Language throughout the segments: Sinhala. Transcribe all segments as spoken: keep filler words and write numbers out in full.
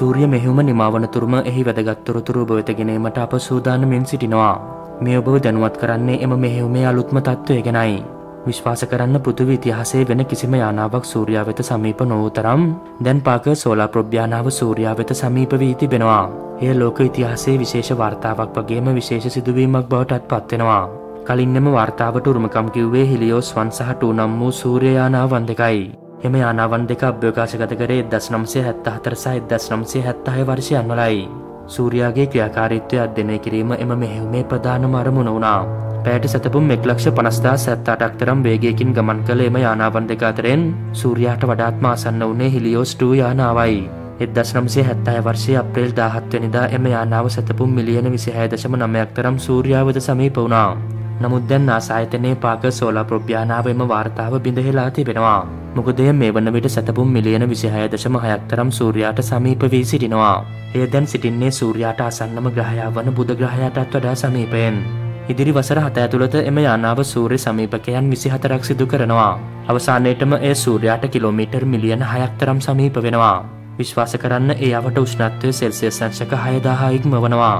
සූර්ය මෙහෙයුම නිමාවන තුරුම එහි වැදගත් තොරතුරු ඔබ වෙත ගෙනීමට අප සූදානම්ෙන් සිටිනවා. මේ ඔබව දැනුවත් කරන්නේ එම මෙහෙයුමේ අලුත්ම තත්ත්වය ගැනයි. විශ්වාස කරන්න පෘථිවි ඉතිහාසයේ වෙන කිසිම යානාවක් සූර්යා වෙත සමීප නොවූ තරම් දැන් පාකර් සෝලාර් ප්‍රොබ් යානාව සූර්යා වෙත සමීප වී තිබෙනවා. එය ලෝක ඉතිහාසයේ විශේෂ වාර්තාවක් වගේම විශේෂ සිදුවීමක් බවට පත් වෙනවා. කලින්ම වාර්තාවට උරුමකම් කිව්වේ හෙලියෝස් එක සහ දෙක නම් වූ සූර්ය යානාවන් දෙකයි. එම යානාවන් දෙක අභ්‍යවකාශගත කරේ එක්දහස් නවසිය හැත්තහතර සහ එක්දහස් නවසිය හැත්තහය වර්ෂයන් වලයි. සූර්යාගේ ක්‍රියාකාරීත්වය අධ්‍යයනය කිරීම එම මෙහෙයුමේ ප්‍රධානම අරමුණ වුණා. පැයට සැතපුම් එක්ලක්ෂ පනස්දාස් හැත්තඅටක් තරම් වේගයකින් ගමන් කළ එම යානාවන් දෙක අතරින් සූර්යාට වඩාත්ම ආසන්න වුණේ හෙලියෝස් දෙක යානාවයි. එක්දහස් නවසිය හැත්තහය වර්ෂයේ අප්‍රේල් දහහත් වෙනිදා එම යානාව සැතපුම් මිලියන විසිහය දශම නවයක් තරම් සූර්යා වෙත සමීප වුණා. නමුත් දැන් නාසායතනයේ පාකර් සෝලාර් ප්‍රොබ් යානාව එම වාර්තාව බිඳහෙලා තිබෙනවා. මොකද එය මේ වන විට සැතපුම් මිලියන විසිහය දශම හයක් තරම් සූර්යාට සමීප වී සිටිනවා. එය දැන් සිටින්නේ සූර්යාට ආසන්නම ග්‍රහයා වන බුධ ග්‍රහයාටත් වඩා සමීපයෙන්. ඉදිරි වසර හත ඇතුළත එම යානාව සූර්ය සමීපකයන් විසිහතරක් සිදු කරනවා. අවසානයේටම එය සූර්යාට කිලෝමීටර් මිලියන හයක් තරම් සමීප වෙනවා. විශ්වාස කරන්න ඒ අවට උෂ්ණත්වය සෙල්සියස් අංශක හයදාහය ඉක්මවනවා.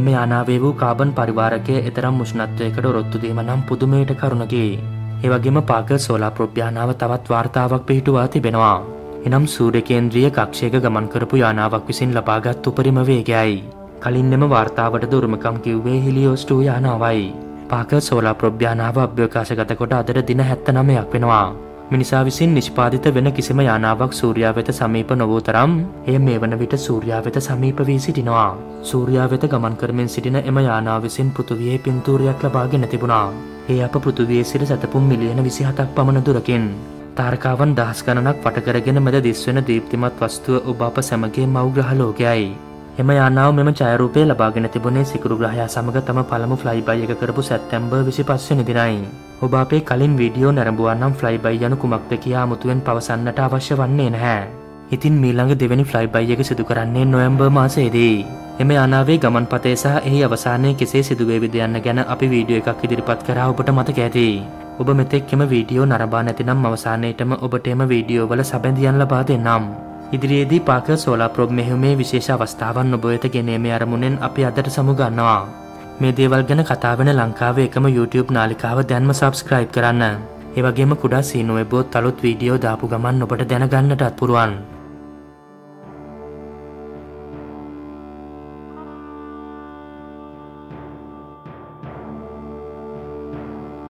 එම යානාවේ වූ කාබන් පරිවාරකයේ එතරම් උෂ්ණත්වයකට ඔරොත්තු දීම නම් පුදුමයට කරුණකි. ඒ වගේම පාකර් සෝලාර් ප්‍රොබ් යානාව තවත් වාර්තාවක් පිහිටුවා තිබෙනවා. එනම් සූර්ය කේන්ද්‍රීය කක්ෂයක ගමන් කරපු යානාවක් විසින් ලබාගත් උපරිම වේගයයි. කලින්ම වාර්තාවට උරුමකම් කිව්වේ හෙලියෝස් දෙක යානාවයි. පාකර් සෝලාර් ප්‍රොබ් යානාව අභ්‍යවකාශගත කොට අදට දින හැත්තනවයක් වෙනවා. මිනිසා විසින් නිෂ්පාදිත වෙන කිසිම යානාවක් සූර්යා වෙත සමීප නොවූ තරම් එය මේ වන විට සූර්යා වෙත සමීප වී සිටිනවා. සූර්යා වෙත ගමන් කරමින් සිටින එම යානාව විසින් පෘථිවියේ පින්තූරයක් ලබාගෙන තිබුණා. ඒ අප පෘථිවියේ සිට සැතපුම් මිලියන විසිහතක් පමණ දුරකින් තාරකාවන් දහස් ගණනක් වට කරගෙන මැද දිස් වෙන දීප්තිමත් වස්තුව ඔබ අප සමගිය මව් ග්‍රහ ලෝකයයි. එම යානාව මෙම ඡායාරූපය ලබාගෙන තිබුණේ සිකුරු ග්‍රහයා සමග තම පළමු ෆ්ලයිබයි එක කරපු සැප්තැම්බර් විසිපස් වෙනි දිනයි. ඔබ අපේ කලින් වීඩියෝ නැරඹුවා නම් ෆ්ලයිබයි යනු කුමක්ද කියා අමුතුවෙන් පවසන්නට අවශ්‍ය වන්නේ නැහැ. ඉතින් මීළඟ දෙවැනි ෆ්ලයිබයි එක සිදු කරන්නේ නොවැම්බර් මාසයේදී. එම යානාවේ ගමන්පතේ සහ එහි අවසානයේ කෙසේ සිදු වේවිද යන්න ගැන අපි වීඩියෝ එකක් ඉදිරිපත් කරා ඔබට මතක ඇති. ඔබ මෙතෙක්ම වීඩියෝ නරඹා නැතිනම් අවසානයේටම ඔබට එම වීඩියෝ වල සැබඳියන් ලබා දෙන්නම්. ඉදිරියේදී පාකර් සෝලාර් ප්‍රොබ් මෙහෙයුමේ විශේෂ අවස්ථාවන් ඔබ වෙත ගෙනීමේ අරමුණෙන් අපි අදට සමු ගන්නවා. මේ දේවල් ගැන කතා වෙන ලංකාවේ එකම YouTube නාලිකාව දැන්ම subscribe කරන්න. ඒ වගේම කුඩා සීනුවෙබ්බෝ අලුත් වීඩියෝ දාපු ගමන් ඔබට දැනගන්නටත් පුළුවන්.